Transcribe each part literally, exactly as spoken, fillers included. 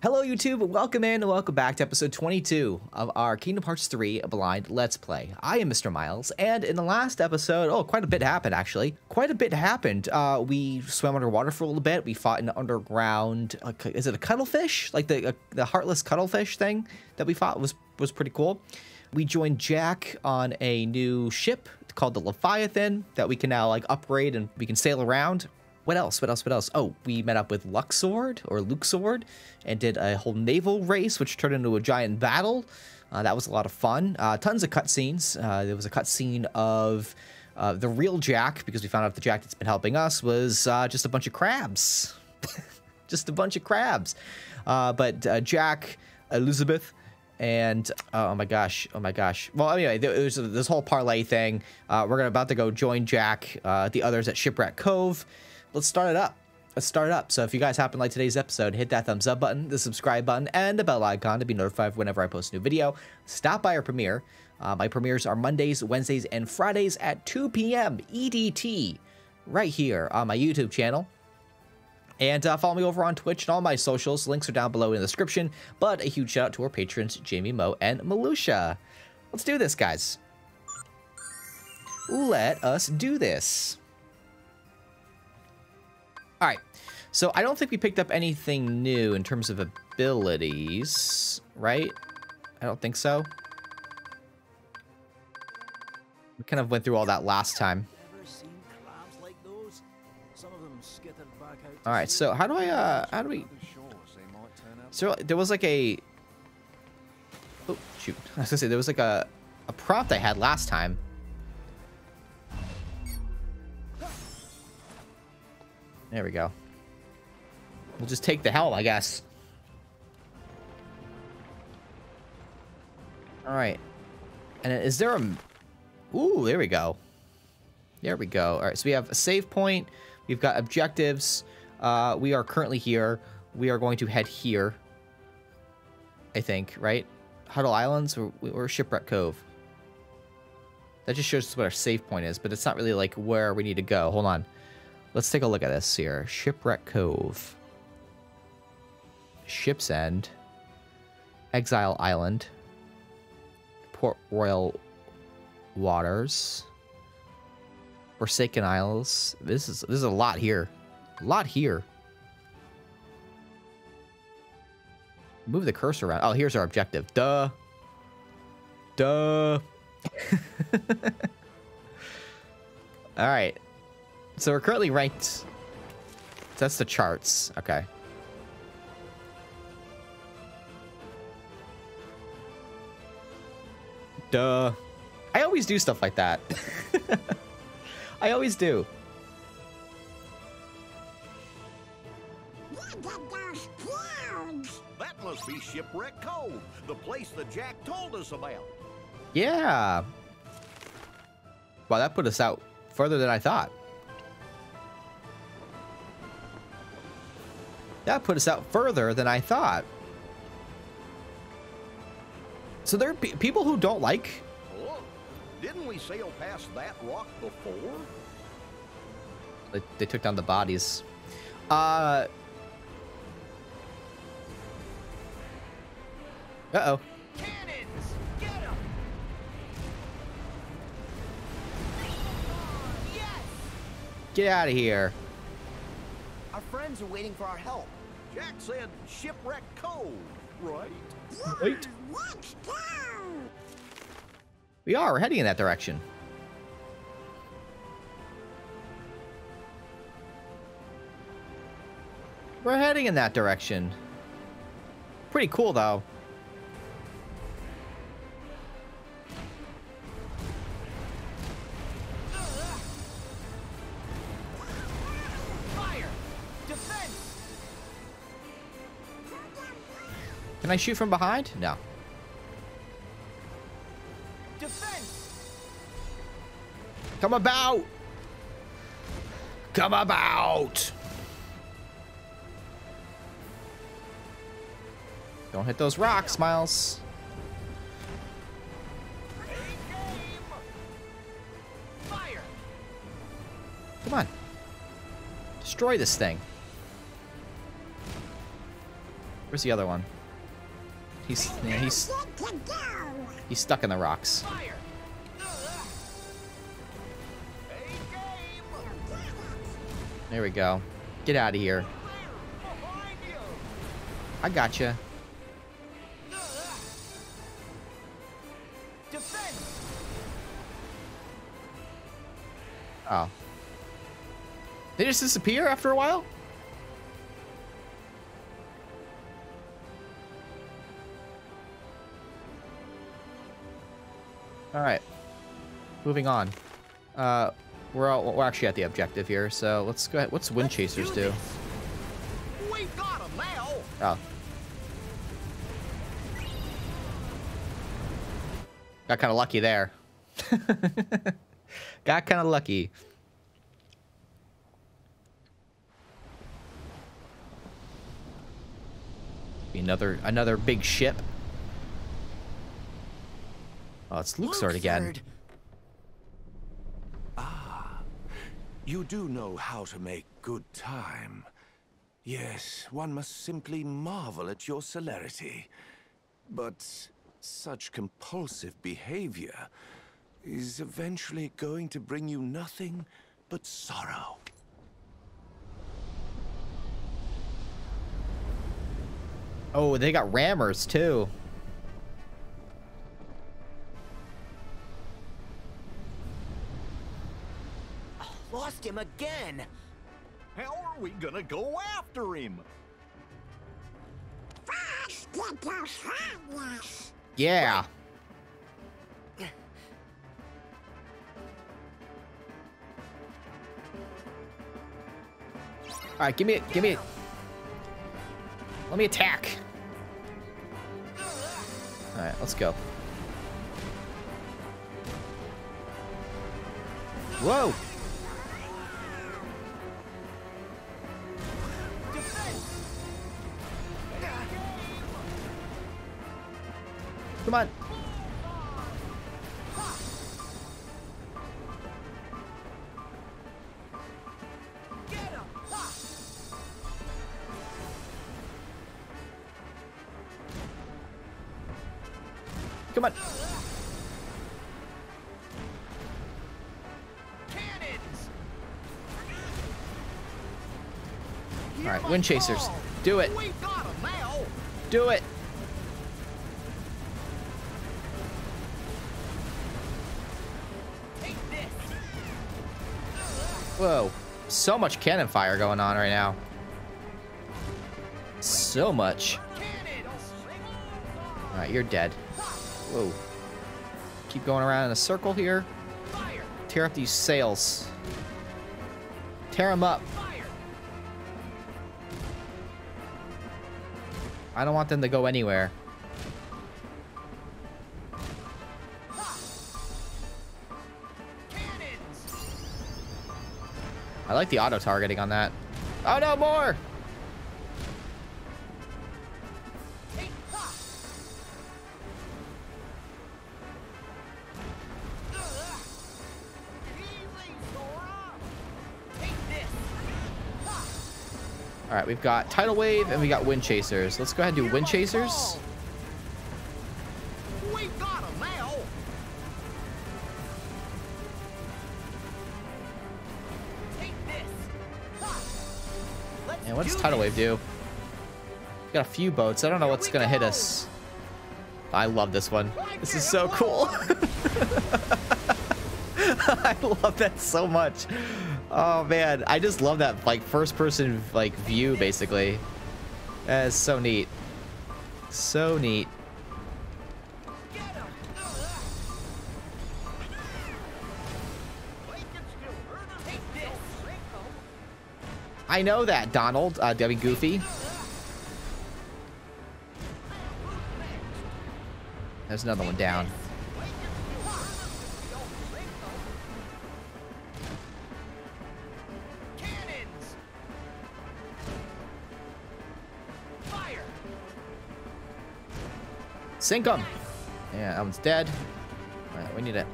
Hello YouTube, and welcome in and welcome back to episode twenty-two of our Kingdom Hearts three Blind Let's Play. I am MrMiles, and in the last episode, oh, quite a bit happened actually. Quite a bit happened. Uh, we swam underwater for a little bit. We fought an underground, uh, is it a cuttlefish? Like the uh, the heartless cuttlefish thing that we fought was, was pretty cool. We joined Jack on a new ship called the Leviathan that we can now like upgrade and we can sail around. What else? What else? What else? Oh, we met up with Luxord or Luxord and did a whole naval race, which turned into a giant battle. Uh, that was a lot of fun. Uh, tons of cutscenes. Uh, there was a cutscene of uh, the real Jack, because we found out the Jack that's been helping us was uh, just a bunch of crabs. Just a bunch of crabs. Uh, but uh, Jack, Elizabeth, and uh, oh my gosh, oh my gosh. Well, anyway, there, there's this whole parlay thing. Uh, we're gonna, about to go join Jack, uh, the others at Shipwreck Cove. Let's start it up. Let's start it up. So if you guys happen to like today's episode, hit that thumbs up button, the subscribe button, and the bell icon to be notified whenever I post a new video. Stop by our premiere. Uh, my premieres are Mondays, Wednesdays, and Fridays at two p m E D T right here on my YouTube channel. And uh, follow me over on Twitch and all my socials. Links are down below in the description. But a huge shout out to our patrons, Jamie, Mo, and Melusha. Let's do this, guys. Let us do this. All right. So I don't think we picked up anything new in terms of abilities, right? I don't think so. We kind of went through all that last time. All right, so how do I, uh, how do we, so there was like a, oh, shoot, I was gonna say, there was like a, a prompt I had last time. There we go. We'll just take the helm, I guess. All right, and is there a, ooh, there we go. There we go. All right, so we have a save point. We've got objectives. Uh, we are currently here. We are going to head here, I think, right? Huddle Islands or, or Shipwreck Cove. That just shows us what our save point is, but it's not really like where we need to go. Hold on. Let's take a look at this here. Shipwreck Cove. Ship's End. Exile Island. Port Royal Waters. Forsaken Isles. This is, this is a lot here. A lot here. Move the cursor around. Oh, here's our objective. Duh. Duh. All right. So we're currently ranked. That's the charts. Okay. Duh. I always do stuff like that. I always do. That must be Shipwreck Cove, the place that Jack told us about. Yeah. Wow, that put us out further than I thought. That put us out further than I thought. So there are pe- people who don't like... Didn't we sail past that rock before? They, they took down the bodies. Uh. Uh-oh. Cannons! Get him! Yes! Get out of here. Our friends are waiting for our help. Jack said Shipwreck Cove, right? Right. Let's go! We are, we're heading in that direction. We're heading in that direction. Pretty cool, though. Fire! Defense! Can I shoot from behind? No. Come about! Come about! Don't hit those rocks, Miles. Fire. Come on. Destroy this thing. Where's the other one? He's yeah, he's he's stuck in the rocks. There we go. Get out of here. I gotcha. Oh. They just disappear after a while? Alright. Moving on. Uh, we're, all, we're actually at the objective here, so let's go ahead. What's Wind Chasers do? We got them now. Oh. Got kind of lucky there. Got kind of lucky. Another another big ship. Oh, it's Luxord again. Ah, you do know how to make good time. Yes, one must simply marvel at your celerity. But such compulsive behavior is eventually going to bring you nothing but sorrow. Oh, they got rammers too. Lost him again. How are we gonna go after him? First, get those harness. Yeah. All right, give me it. Give me it. Let me attack. All right, let's go. Whoa. Come on. Come on. Cannons. All right, Wind Chasers. Do it. Do it. Whoa. So much cannon fire going on right now. So much. All right, you're dead. Whoa. Keep going around in a circle here. Fire. Tear up these sails. Tear them up. Fire. I don't want them to go anywhere. Ha. I like the auto-targeting on that. Oh no, more! All right, we've got Tidal Wave and we got Wind Chasers. Let's go ahead and do Wind Chasers. We got them now. Take this. And what does Tidal Wave do? We've got a few boats. I don't know what's gonna hit us. I love this one. This is so cool. I love that so much. Oh man, I just love that like first person like view basically. That's so neat. So neat. I know that, Donald, uh Debbie Goofy. There's another one down. Sink him! Yeah, that one's dead. All right, we need to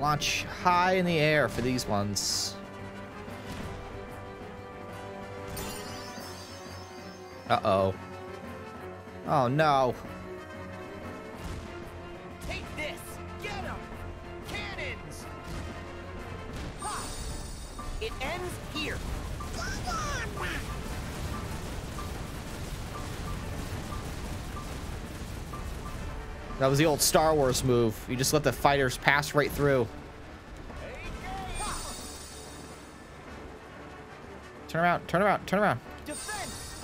launch high in the air for these ones. Uh-oh. Oh, no. Take this. Get him. Cannons. Ha. It ends here. That was the old Star Wars move. You just let the fighters pass right through. Turn around, turn around, turn around. Defense.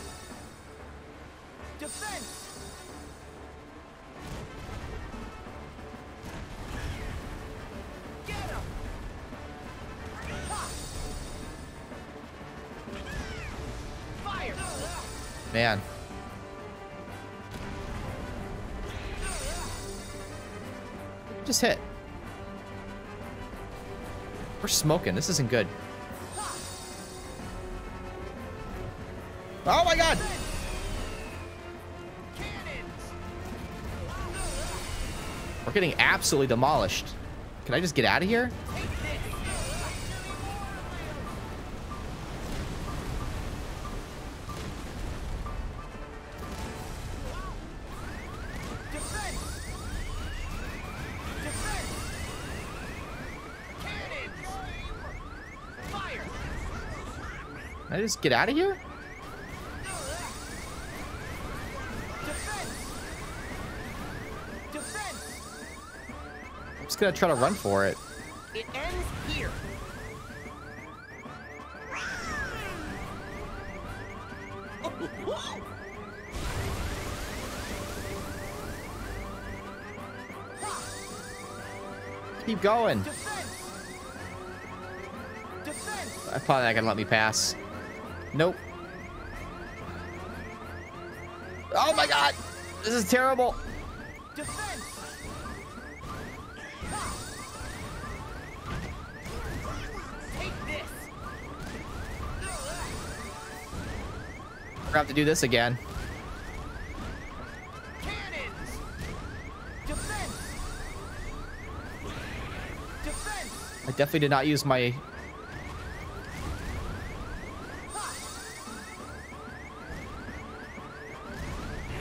Defense. Get him. Fire. Man. Just hit. We're smoking. This isn't good. Oh my God! We're getting absolutely demolished. Can I just get out of here? Can I just get out of here? I'm just gonna try to run for it. It ends here. Keep going. Defense. Defense. I probably not gonna let me pass. Nope. Oh my God! This is terrible. Defense. Have to do this again. Cannons. Defense. Defense. I definitely did not use my ha.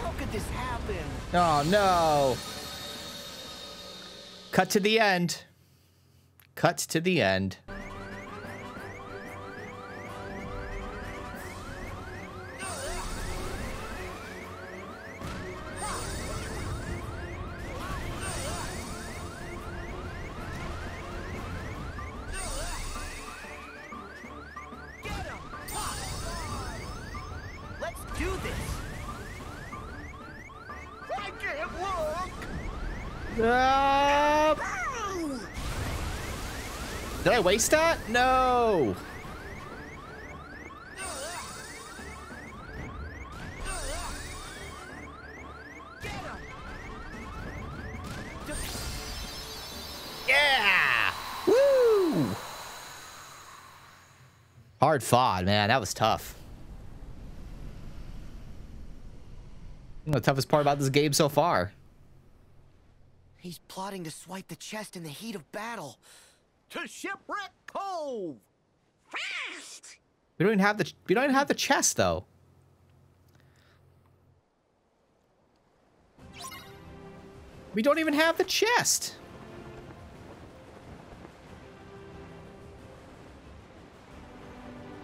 How could this happen? Oh no. Cut to the end. Cut to the end. Waste that? No. Yeah. Woo. Hard fought, man. That was tough. The toughest part about this game so far. He's plotting to swipe the chest in the heat of battle. To Shipwreck Cove, fast! We don't even have the we don't even have the chest though. We don't even have the chest.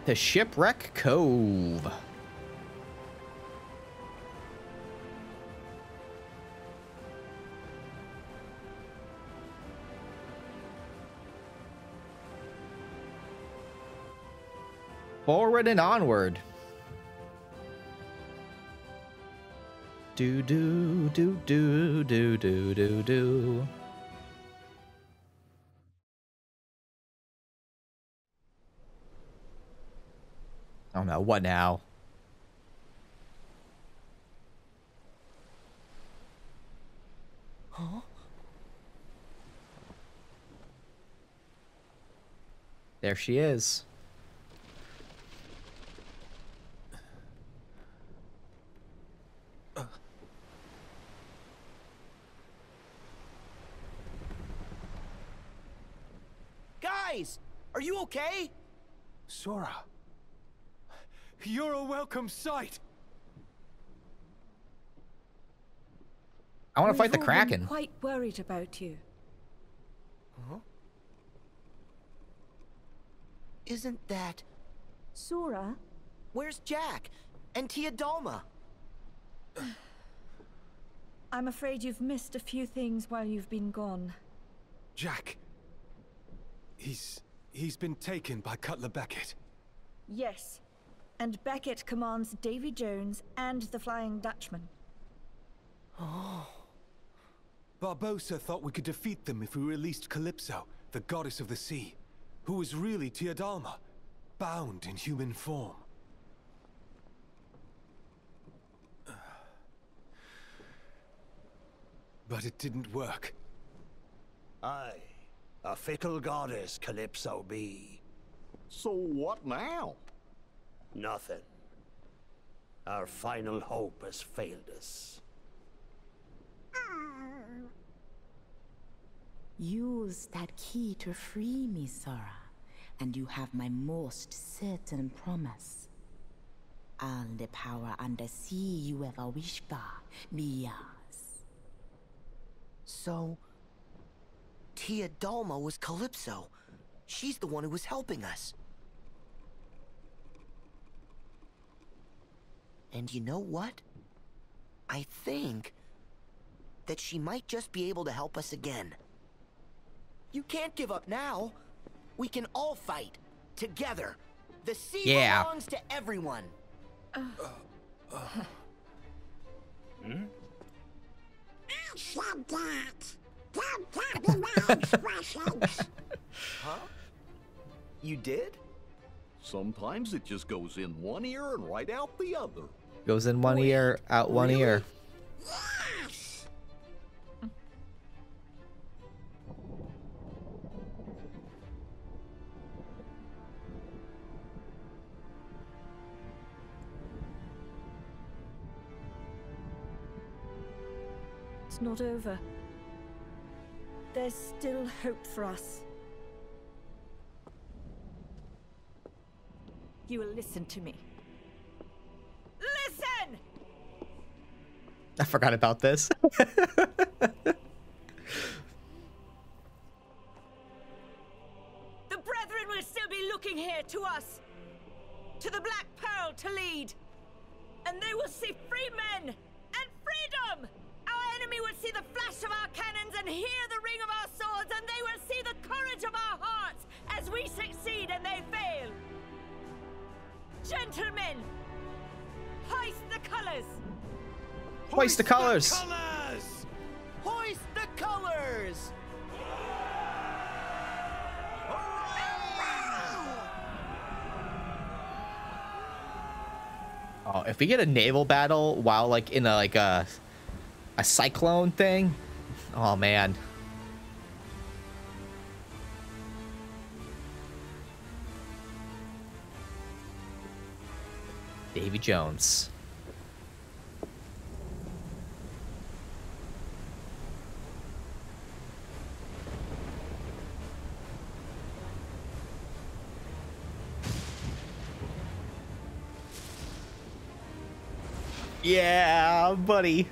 To Shipwreck Cove. Forward and onward. Do do do do do do do do. Oh no! What now? Huh? There she is. Are you okay? Sora, you're a welcome sight. I want to fight the Kraken. I'm quite worried about you. Huh? Isn't that... Sora? Where's Jack? And Tia Dalma? I'm afraid you've missed a few things while you've been gone. Jack... He's... he's been taken by Cutler Beckett. Yes. And Beckett commands Davy Jones and the Flying Dutchman. Oh... Barbosa thought we could defeat them if we released Calypso, the goddess of the sea, who was really Tia Dalma, bound in human form. But it didn't work. Aye, a fickle goddess Calypso be. So what now? Nothing. Our final hope has failed us. Use that key to free me, Sora, and you have my most certain promise. All the power under sea you ever wish for be yours. So, Tia Dalma was Calypso. She's the one who was helping us. And you know what? I think that she might just be able to help us again. You can't give up now. We can all fight together. The sea yeah. belongs to everyone. Uh. Uh. Hmm? I said that. Don't tell me my expressions. Huh? You did? Sometimes it just goes in one ear and right out the other. Goes in one Wait, ear, out one really? ear. Yes. It's not over. There's still hope for us. You will listen to me. Listen! I forgot about this. The brethren will still be looking here to us, to the Black Pearl to lead. And they will see free men and freedom! The enemy will see the flash of our cannons and hear the ring of our swords, and they will see the courage of our hearts as we succeed and they fail. Gentlemen, hoist the colors. Hoist the colors. Hoist the colors. Oh, if we get a naval battle while like in a like a A cyclone thing? Oh man. Davy Jones. Yeah, buddy.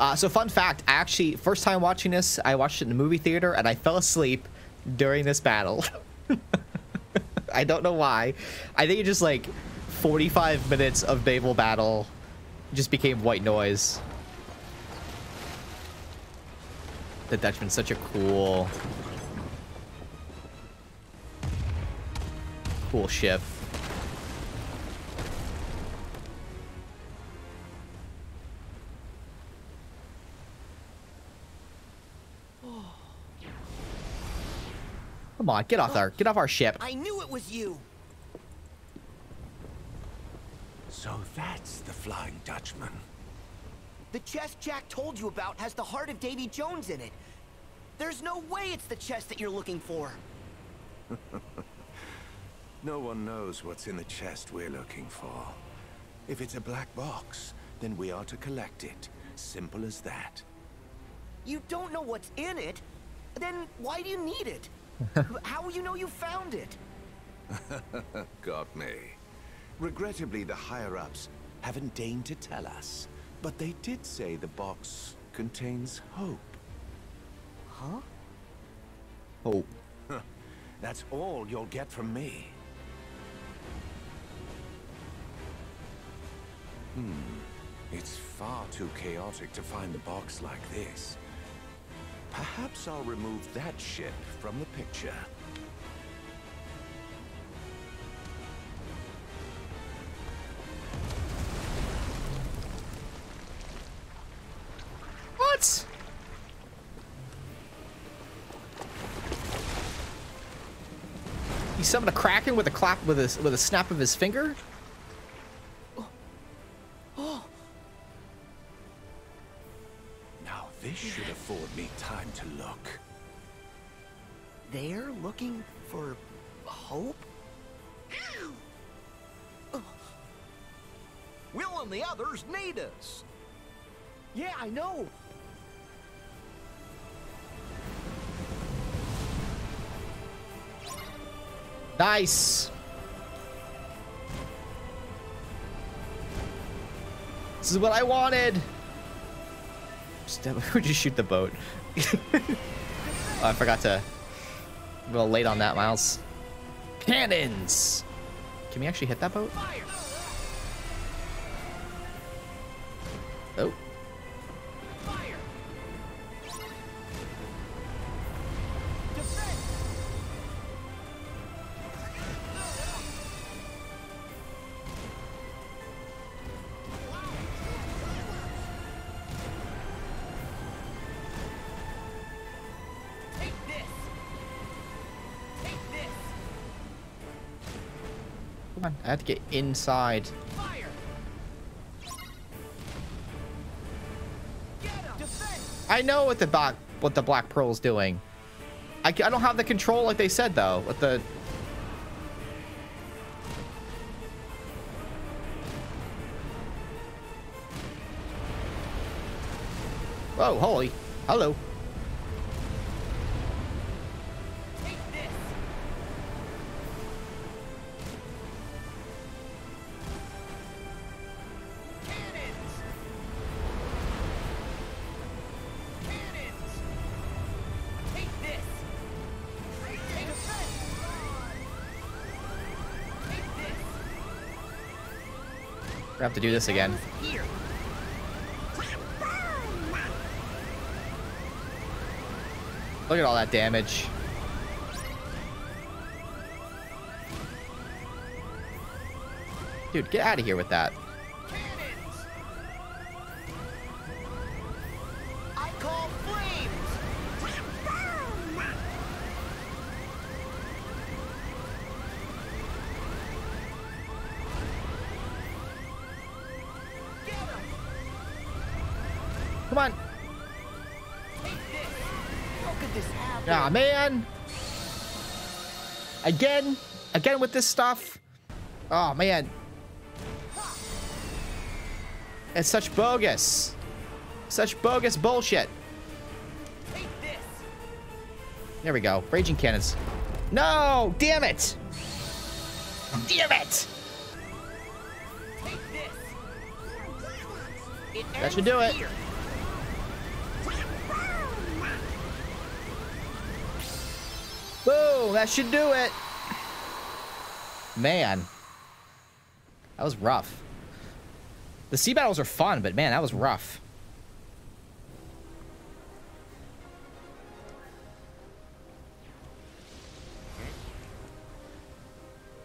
Uh, so fun fact, I actually, first time watching this, I watched it in the movie theater and I fell asleep during this battle. I don't know why. I think it just like forty-five minutes of naval battle just became white noise. The Dutchman's such a cool, cool ship. Come on, get off our, get off our ship. I knew it was you. So that's the Flying Dutchman. The chest Jack told you about has the heart of Davy Jones in it. There's no way it's the chest that you're looking for. No one knows what's in the chest we're looking for. If it's a black box, then we are to collect it. Simple as that. You don't know what's in it. Then why do you need it? How will you know you found it? Got me. Regrettably, the higher-ups haven't deigned to tell us, but they did say the box contains hope. Huh? Hope. That's all you'll get from me. Hmm. It's far too chaotic to find the box like this. Perhaps I'll remove that ship from the picture. What? He summoned a kraken with a clap with a with a snap of his finger. Oh. Oh. Now this should afford me time to look. They're looking for hope. Oh. Will and the others need us. Yeah, I know. Nice. This is what I wanted. Just, we just shoot the boat. Oh, I forgot to. I'm a little late on that, Miles. Cannons. Can we actually hit that boat? Oh. I have to get inside. Fire. Get him. I know what the black what the black pearl's doing. I, I don't have the control like they said though. With the whoa, holy, hello. I have to do this again. Look at all that damage. Dude, get out of here with that. Ah, man. Again. Again with this stuff. Oh, man. It's such bogus. Such bogus bullshit. There we go. Raging cannons. No! Damn it! Damn it! That should do it. Boom! That should do it. Man, that was rough. The sea battles are fun, but man, that was rough.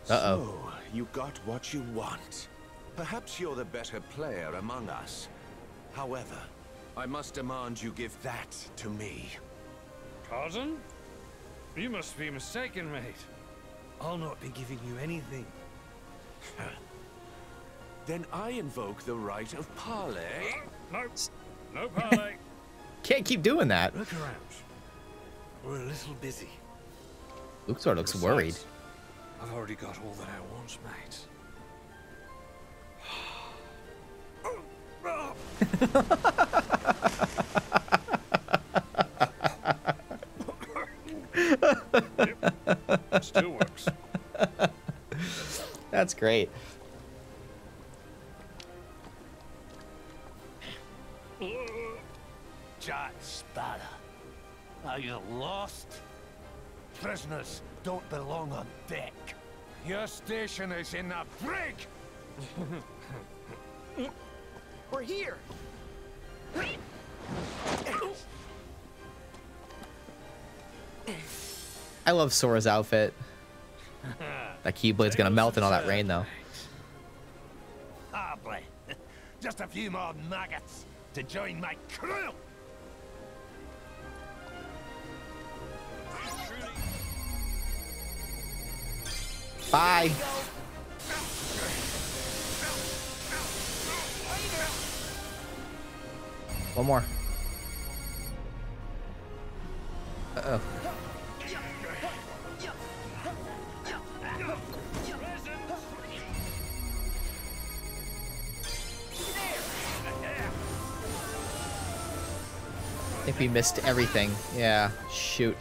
Uh-oh. So you got what you want. Perhaps you're the better player among us. However, I must demand you give that to me. Cousin? You must be mistaken, mate. I'll not be giving you anything. Then I invoke the right of parley. No, no parley. Can't keep doing that. Look around. We're a little busy. Luxord looks worried. I've already got all that I want, mate. Still works. That's great. John Spada, are you lost? Prisoners don't belong on deck. Your station is in the brig. We're here. I love Sora's outfit. That Keyblade's gonna melt in all that rain, though. Hardly. Just a few more nuggets to join my crew. Bye. One more. Uh oh. I think we missed everything. Yeah. Shoot.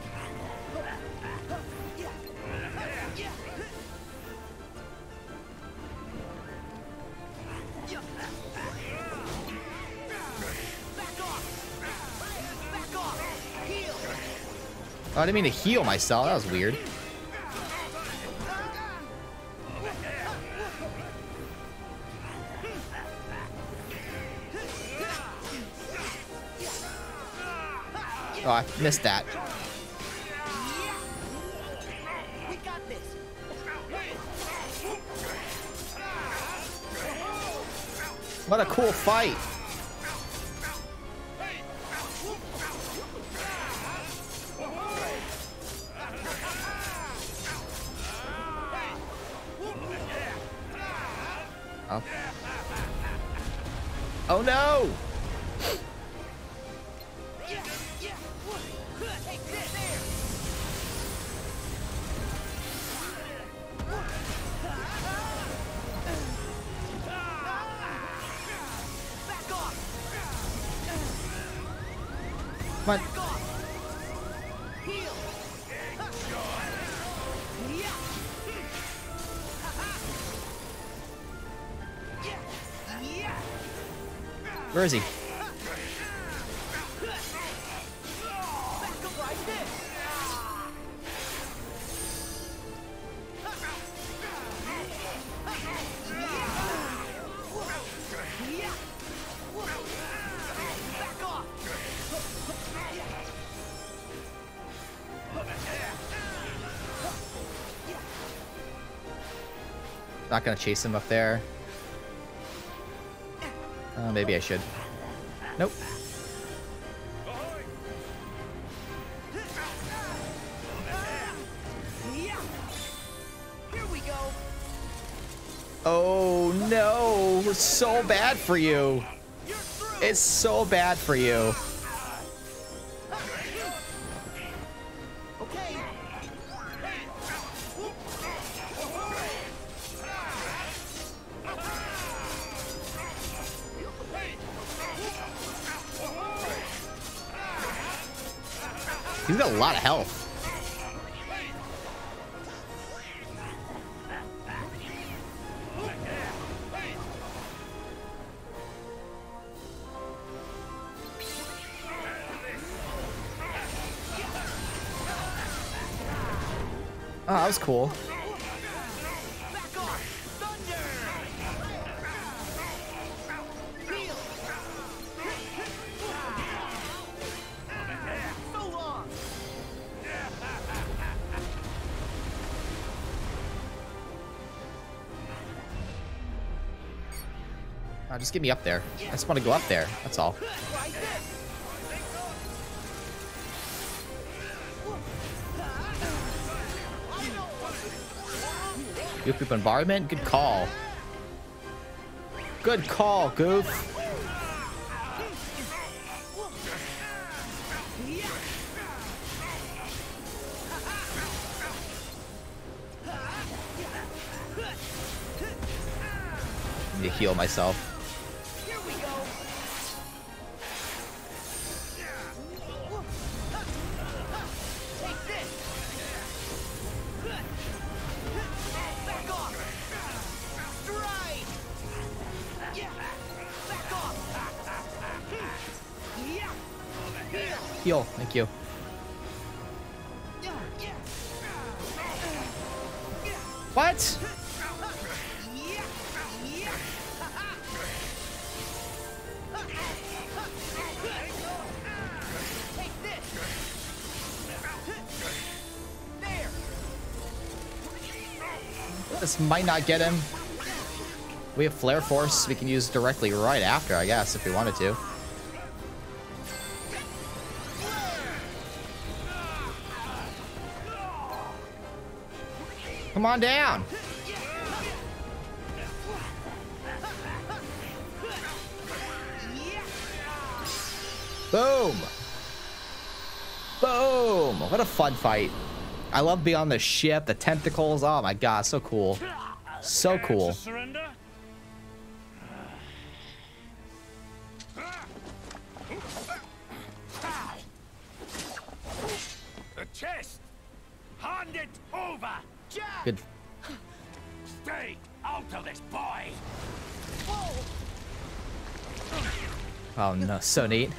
Oh, I didn't mean to heal myself. That was weird. Oh, I missed that. We got this. What a cool fight. Oh, oh no! Come on. Where is he? Not gonna chase him up there. Uh, maybe I should. Nope. Here we go. Oh no! It's so bad for you. It's so bad for you. He's got a lot of health. Oh, that was cool. Just get me up there. I just want to go up there. That's all. Goofy bombardment? Good call. Good call, Goof. I need to heal myself. heal. Thank you. What? This might not get him. We have Flare Force we can use directly right after, I guess, if we wanted to. Come on down. Boom. Boom. What a fun fight. I love being on the ship, the tentacles. Oh my god, so cool. So cool. The chest. Hand it over. Jack. Good. Stay out of this, boy. Oh no, so neat.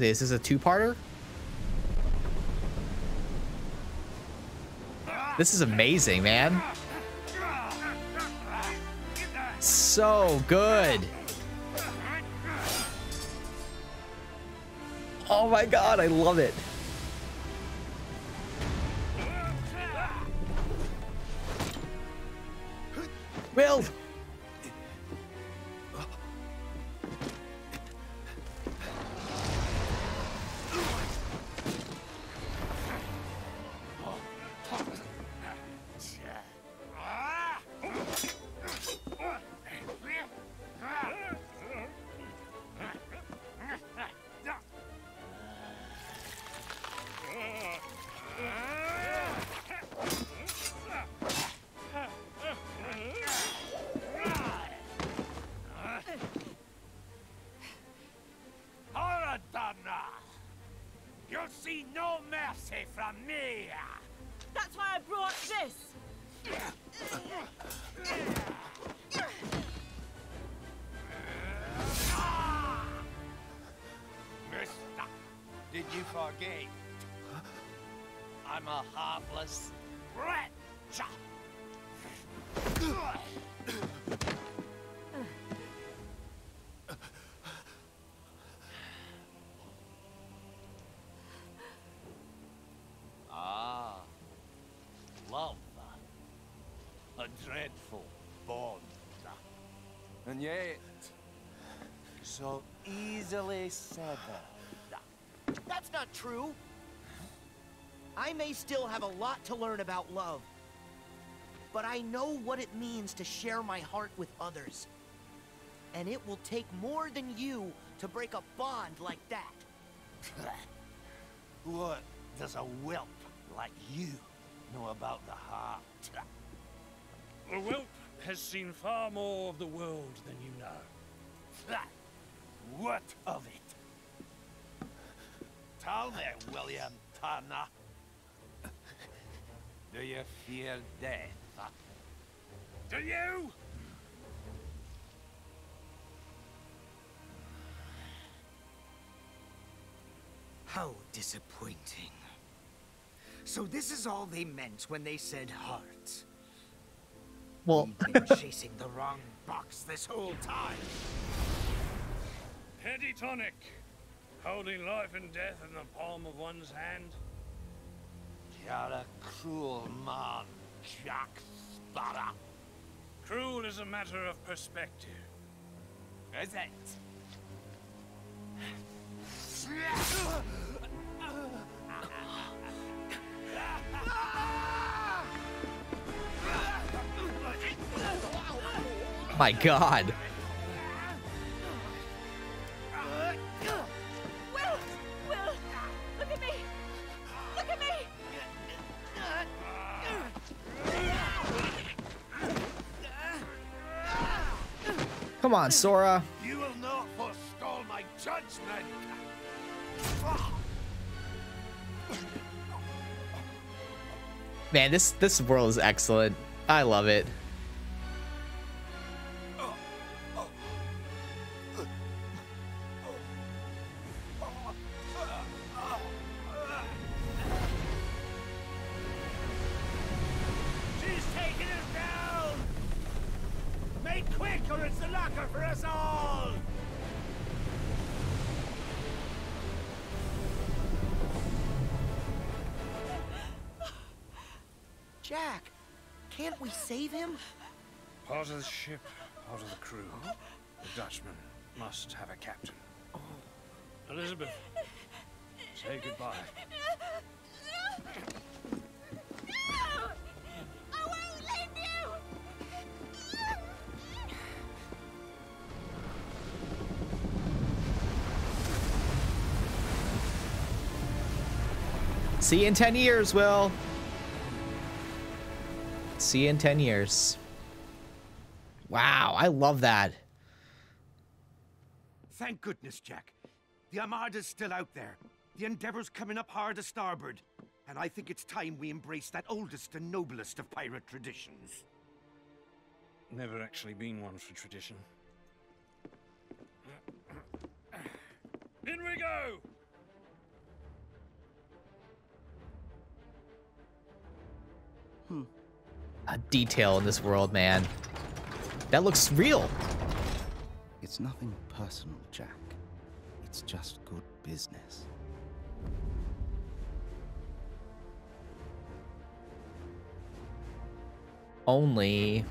Is this a two-parter? This is amazing, man. So good. Oh my god, I love it. Will. Dreadful bond, and yet so easily severed. That's not true. I may still have a lot to learn about love, but I know what it means to share my heart with others, and it will take more than you to break a bond like that. What does a whelp like you know about the heart? The whelp has seen far more of the world than you know. What of it? Tell me, William Turner. Do you fear death? Do you? How disappointing. So this is all they meant when they said heart. Well, been chasing the wrong box this whole time. Petty tonic, holding life and death in the palm of one's hand. You're a cruel man, Jack Sparrow. Cruel is a matter of perspective. Is it? My god. Will, Will, look at me. Look at me. Come on, Sora. You will not forestall my judgment. Man, this this world is excellent. I love it. Make quick, or it's the locker for us all! Jack, can't we save him? Part of the ship, part of the crew. The Dutchman must have a captain. Oh. Elizabeth, say goodbye. See you in ten years, Will. See you in ten years. Wow, I love that. Thank goodness, Jack. The Armada's still out there. The Endeavor's coming up hard to starboard. And I think it's time we embrace that oldest and noblest of pirate traditions. Never actually been one for tradition. In we go! Hmm. A detail in this world, man. That looks real. It's nothing personal, Jack. It's just good business. Only.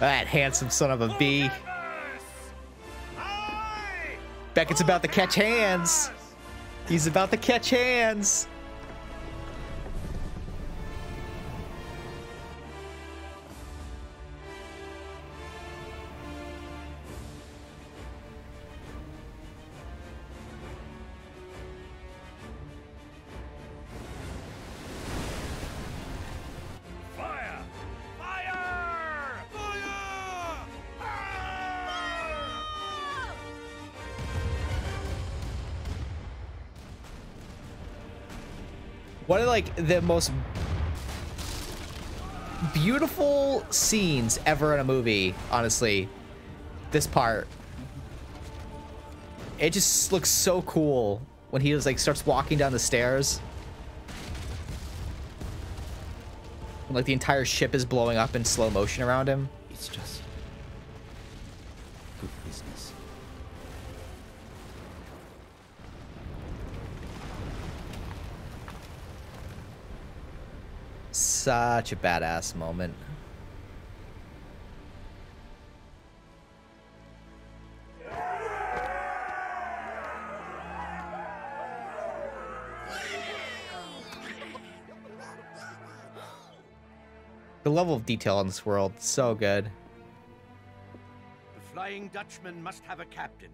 That handsome son of a bee. Beckett's about to catch hands. He's about to catch hands. One of like the most beautiful scenes ever in a movie, honestly. This part. It just looks so cool when he was like starts walking down the stairs. And, like the entire ship is blowing up in slow motion around him. It's just good business. Such a badass moment. The level of detail in this world, so good. The Flying Dutchman must have a captain.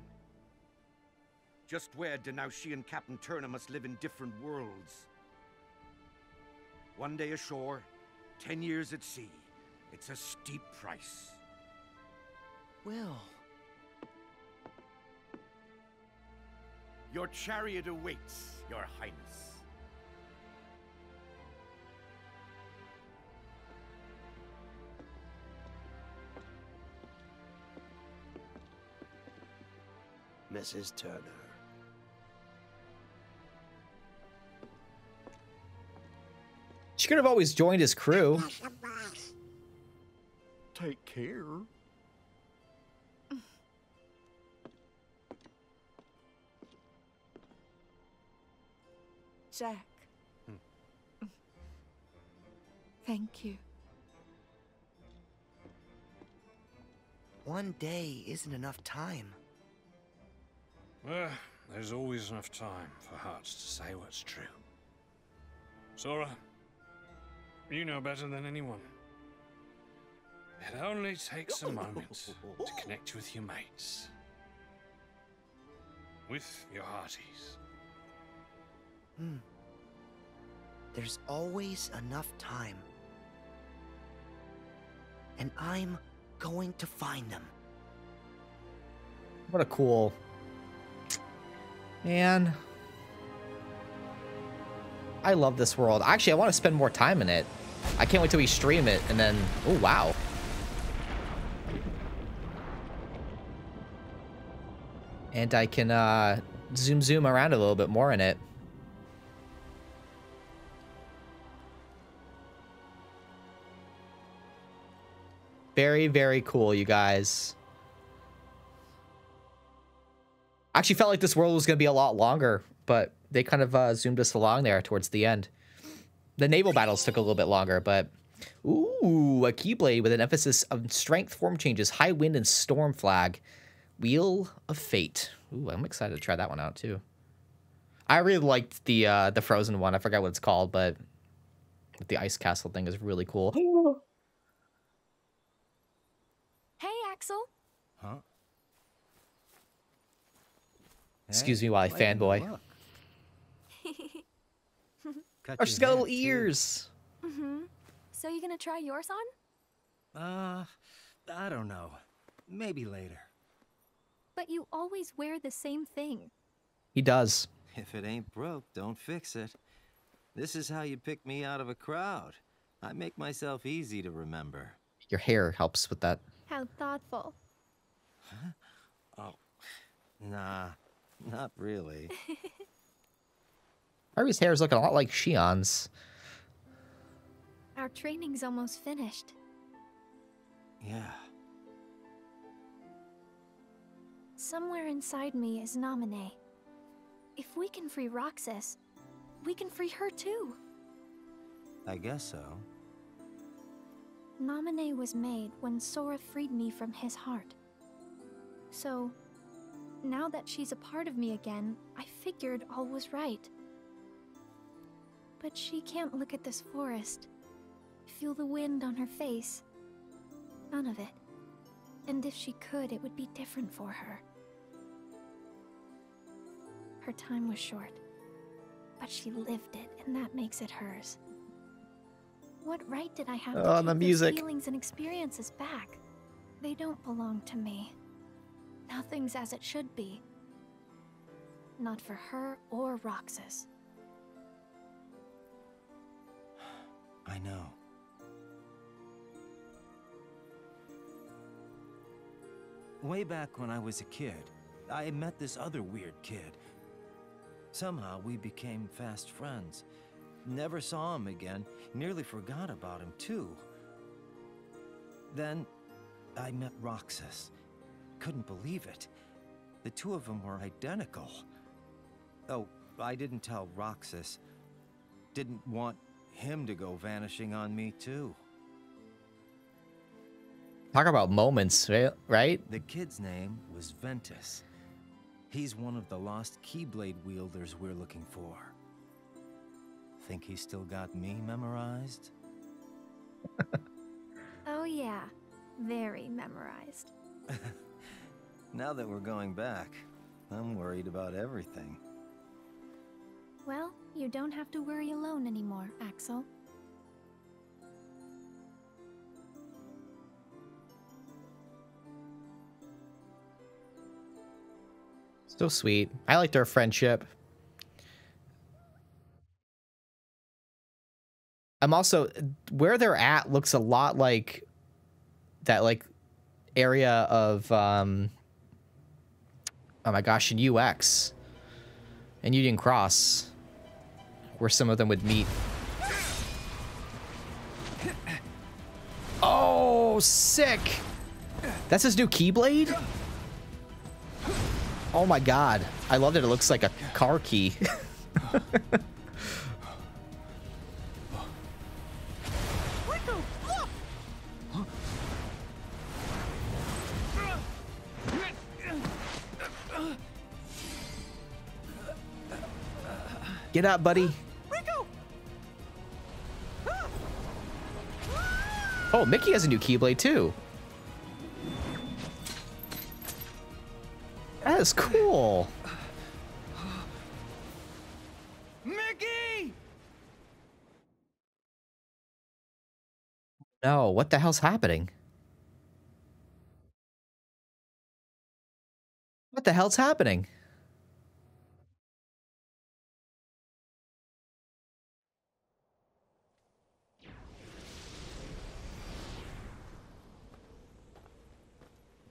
Just where do now she and Captain Turner must live in different worlds? One day ashore, ten years at sea. It's a steep price. Will. Your chariot awaits, Your Highness. Missus Turner. She could have always joined his crew. Take care. Jack. Hmm. Thank you. One day isn't enough time. Well, there's always enough time for hearts to say what's true. Sora. You know better than anyone. It only takes a moment to connect with your mates. With your hearties. Hmm. There's always enough time. And I'm going to find them. What a cool... Man. I love this world. Actually, I want to spend more time in it. I can't wait till we stream it and then... Oh, wow. And I can uh, zoom zoom around a little bit more in it. Very, very cool, you guys. I actually felt like this world was going to be a lot longer, but they kind of uh, zoomed us along there towards the end. The naval battles took a little bit longer, but... Ooh, a Keyblade with an emphasis on strength, form changes, high wind, and storm flag. Wheel of Fate. Ooh, I'm excited to try that one out, too. I really liked the uh, the Frozen one. I forgot what it's called, but the Ice Castle thing is really cool. Hey, Axel. Huh? Excuse me while I fanboy. Oh, she's got little ears. Mm-hmm. So you gonna try yours on? Uh, I don't know. Maybe later. But you always wear the same thing. He does. If it ain't broke, don't fix it. This is how you pick me out of a crowd. I make myself easy to remember. Your hair helps with that. How thoughtful. Huh? Oh, nah, not really. Harvey's hair is looking a lot like Xehan's. Our training's almost finished. Yeah. Somewhere inside me is Naminé. If we can free Roxas, we can free her too. I guess so. Naminé was made when Sora freed me from his heart. So, now that she's a part of me again, I figured all was right. But she can't look at this forest, feel the wind on her face, none of it. And if she could, it would be different for her. Her time was short, but she lived it, and that makes it hers. What right did I have oh, to keep these feelings and experiences back? They don't belong to me. Nothing's as it should be. Not for her or Roxas. I know. Way back when I was a kid, I met this other weird kid. Somehow we became fast friends. Never saw him again, nearly forgot about him too. Then I met Roxas. Couldn't believe it. The two of them were identical. Oh, I didn't tell Roxas. Didn't want him to go vanishing on me too. Talk about moments, right? The kid's name was Ventus. He's one of the lost Keyblade wielders we're looking for. Think he still got me memorized? Oh yeah, very memorized. Now that we're going back, I'm worried about everything. Well, you don't have to worry alone anymore, Axel. So sweet. I liked our friendship. I'm also, where they're at looks a lot like that, like, area of, um, oh my gosh, in U X and Union Cross, where some of them would meet. Oh, sick. That's his new Keyblade? Oh my God. I love that it looks like a car key. Get up, buddy. Riku. Oh, Mickey has a new Keyblade, too. That is cool. Mickey! No, what the hell's happening? What the hell's happening?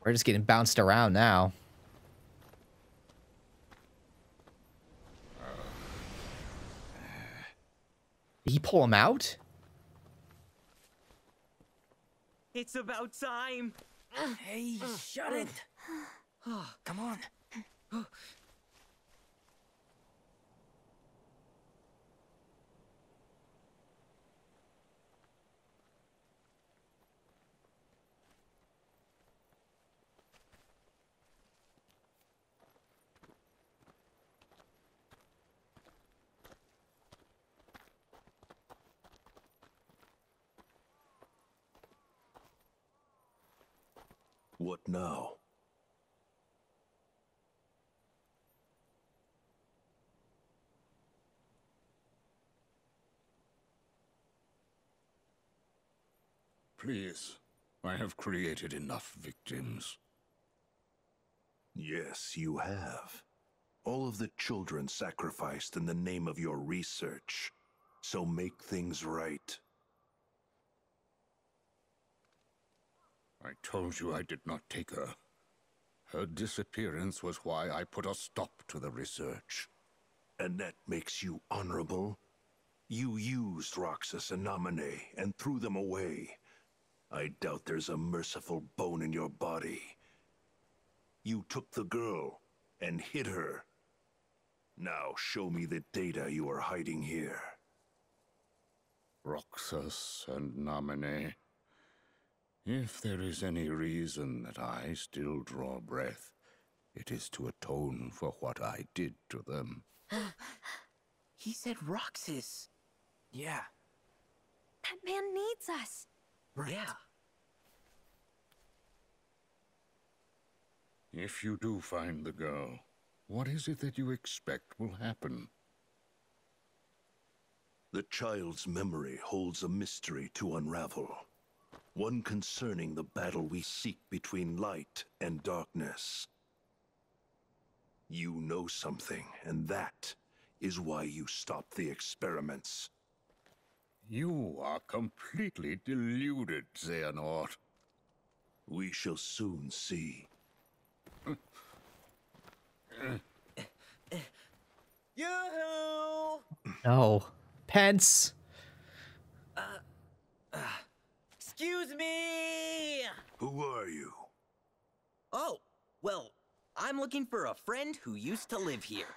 We're just getting bounced around now. Did he pull him out? It's about time. Hey, shut it. Oh, come on. Oh. What now? Please, I have created enough victims. Yes, you have. All of the children sacrificed in the name of your research. So make things right. I told you I did not take her. Her disappearance was why I put a stop to the research. And that makes you honorable? You used Roxas and Naminé and threw them away. I doubt there's a merciful bone in your body. You took the girl and hid her. Now show me the data you are hiding here. Roxas and Naminé. If there is any reason that I still draw breath, it is to atone for what I did to them. He said Roxas. Yeah. That man needs us. Right. Yeah. If you do find the girl, what is it that you expect will happen? The child's memory holds a mystery to unravel. One concerning the battle we seek between light and darkness. You know something, and that is why you stopped the experiments. You are completely deluded, Xehanort. We shall soon see. Yoo-hoo! No. Pence! Uh, uh. Excuse me! Who are you? Oh, well, I'm looking for a friend who used to live here.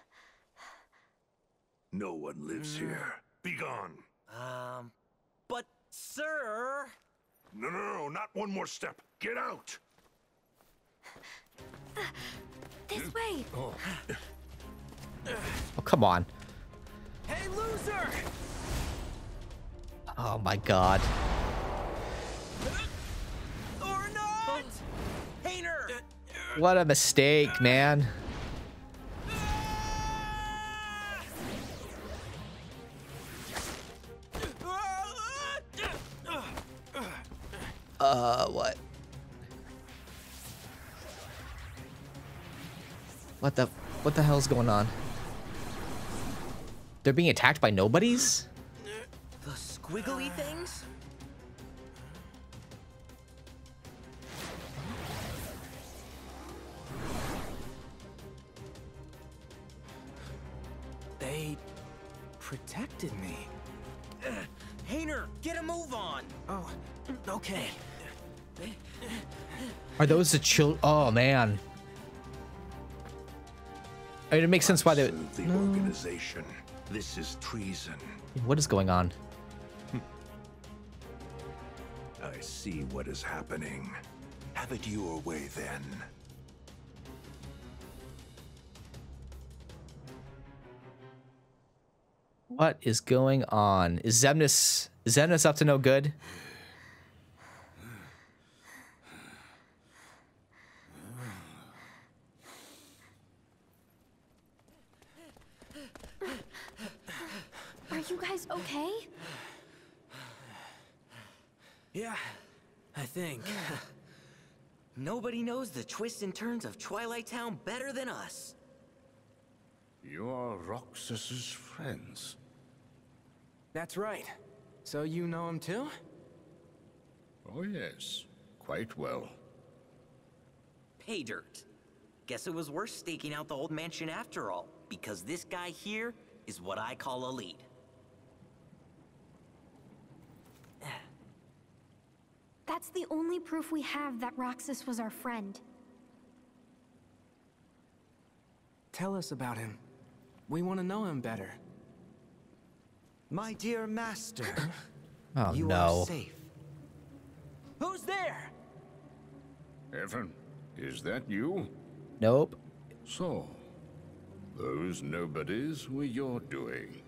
No one lives mm. here. Be gone. Um, but, sir... No, no, no, not one more step. Get out! Uh, this way! Oh. Oh, come on. Hey, loser! Oh, my God. Or not! Hayner! What a mistake, man. Uh, what? What the what the hell's going on? They're being attacked by nobodies? The squiggly things? They protected me. Uh, Hayner, get a move on. Oh, okay. Are those the children? Oh man. I mean, it makes sense why they. The no. organization. This is treason. What is going on? I see what is happening. Have it your way then. What is going on? Is Xemnas is Xemnas up to no good? Are you guys okay? Yeah, I think. Nobody knows the twists and turns of Twilight Town better than us. You're Roxas's friends. That's right. So you know him too? Oh yes, quite well. pay dirt. Guess it was worth staking out the old mansion after all, because this guy here is what I call a lead. That's the only proof we have that Roxas was our friend. Tell us about him. We want to know him better. My dear master, oh, you no. are safe. Who's there? Evan, is that you? Nope. So, those nobodies were your doing.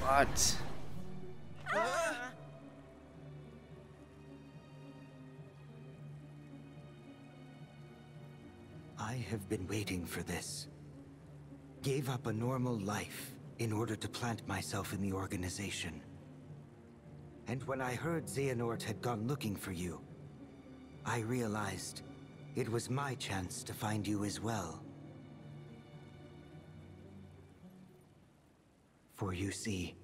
What? Ah! I have been waiting for this. Gave up a normal life in order to plant myself in the organization. And when I heard Xehanort had gone looking for you, I realized it was my chance to find you as well. For you see,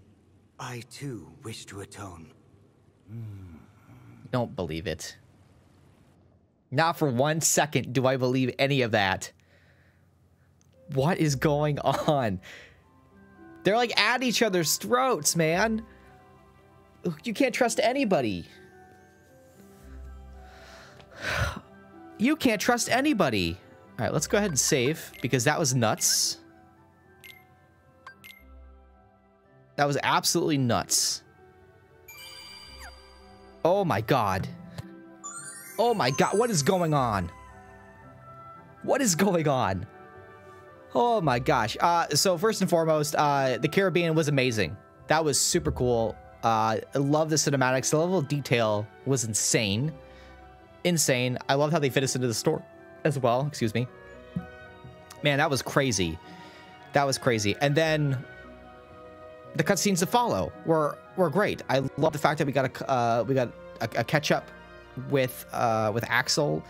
I too wish to atone. Don't believe it. Not for one second do I believe any of that. What is going on? They're like at each other's throats, man. You can't trust anybody. You can't trust anybody. All right, let's go ahead and save, because that was nuts. That was absolutely nuts. Oh my god. Oh my god, what is going on? What is going on? Oh my gosh. Uh, so first and foremost, uh, the Caribbean was amazing. That was super cool. Uh, I love the cinematics. The level of detail was insane. Insane. I love how they fit us into the store as well. Excuse me. Man, that was crazy. That was crazy. And then the cutscenes that follow were were great. I love the fact that we got a uh, we got a, a catch up with uh, with Axel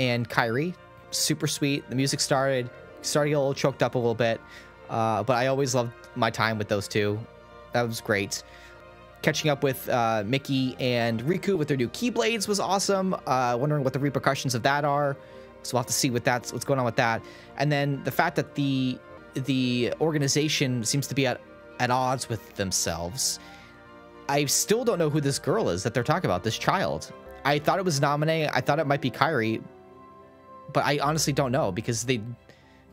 and Kairi. Super sweet. The music started started to get a little choked up a little bit, uh, but I always loved my time with those two. That was great. Catching up with uh, Mickey and Riku with their new Keyblades was awesome. Uh, wondering what the repercussions of that are. So we'll have to see what that's, what's going on with that. And then the fact that the the organization seems to be at, at odds with themselves. I still don't know who this girl is that they're talking about, this child. I thought it was Naminé. I thought it might be Kairi. But I honestly don't know, because they,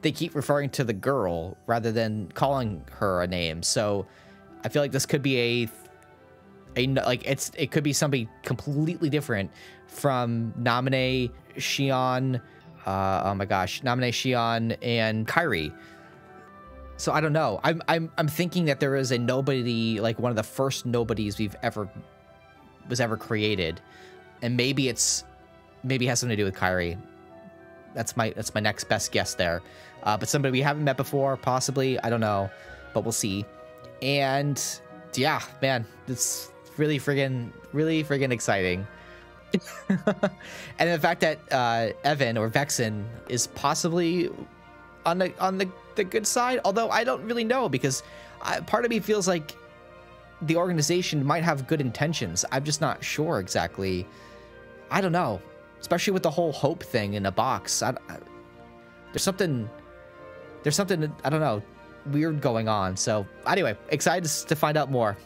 they keep referring to the girl rather than calling her a name. So I feel like this could be a... A, like it's it could be somebody completely different from Naminé, Shion, uh, oh my gosh, Naminé, Shion, and Kairi. So I don't know. I'm I'm I'm thinking that there is a nobody, like one of the first nobodies we've ever was ever created, and maybe it's maybe it has something to do with Kairi. That's my that's my next best guess there, uh, but somebody we haven't met before, possibly. I don't know, but we'll see. And yeah, man, it's. Really friggin', really friggin' exciting. And the fact that uh, Evan or Vexen is possibly on the on the, the good side, although I don't really know, because I, part of me feels like the organization might have good intentions. I'm just not sure exactly. I don't know, especially with the whole hope thing in a box. I, I, there's something, there's something, I don't know, weird going on. So anyway, excited to find out more.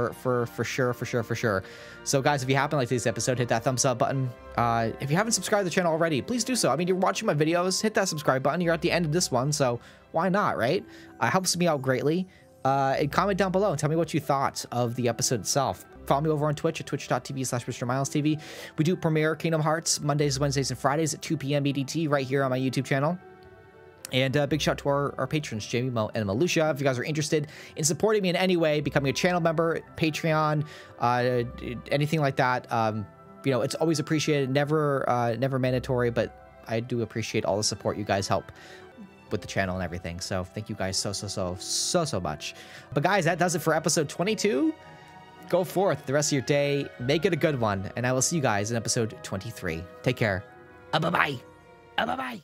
For, for for sure, for sure, for sure. So guys, if you happen to like this episode, hit that thumbs up button. Uh, if you haven't subscribed to the channel already, please do so. I mean, you're watching my videos, hit that subscribe button. You're at the end of this one, so why not, right? Uh, helps me out greatly. Uh, and comment down below and tell me what you thought of the episode itself. Follow me over on Twitch at twitch dot T V slash Mr Miles T V. We do premiere Kingdom Hearts Mondays, Wednesdays, and Fridays at two P M E D T right here on my YouTube channel. And a big shout out to our, our patrons, Jamie, Mo, and Malusha. If you guys are interested in supporting me in any way, becoming a channel member, Patreon, uh, anything like that, um, you know, it's always appreciated. Never, uh, never mandatory, but I do appreciate all the support you guys help with the channel and everything. So thank you guys so, so, so, so, so much. But guys, that does it for episode twenty-two. Go forth the rest of your day. Make it a good one. And I will see you guys in episode twenty-three. Take care. Uh, bye-bye. Uh, bye-bye.